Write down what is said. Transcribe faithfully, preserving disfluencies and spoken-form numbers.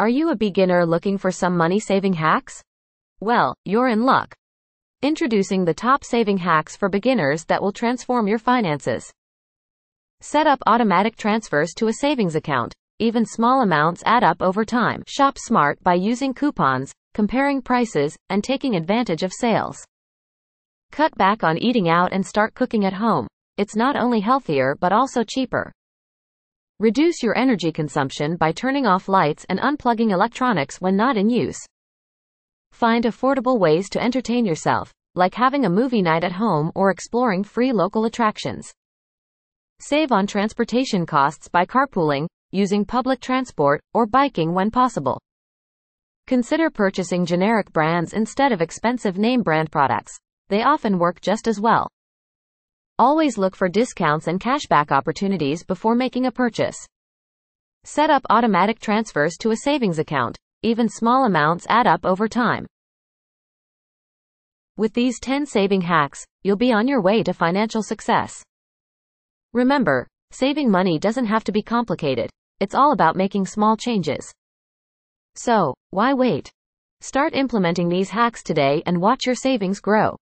Are you a beginner looking for some money-saving hacks? Well, you're in luck. Introducing the top saving hacks for beginners that will transform your finances. Set up automatic transfers to a savings account. Even small amounts add up over time. Shop smart by using coupons, comparing prices, and taking advantage of sales. Cut back on eating out and start cooking at home. It's not only healthier but also cheaper. Reduce your energy consumption by turning off lights and unplugging electronics when not in use. Find affordable ways to entertain yourself, like having a movie night at home or exploring free local attractions. Save on transportation costs by carpooling, using public transport, or biking when possible. Consider purchasing generic brands instead of expensive name brand products. They often work just as well. Always look for discounts and cashback opportunities before making a purchase. Set up automatic transfers to a savings account. Even small amounts add up over time. With these ten saving hacks, you'll be on your way to financial success. Remember, saving money doesn't have to be complicated. It's all about making small changes. So, why wait? Start implementing these hacks today and watch your savings grow.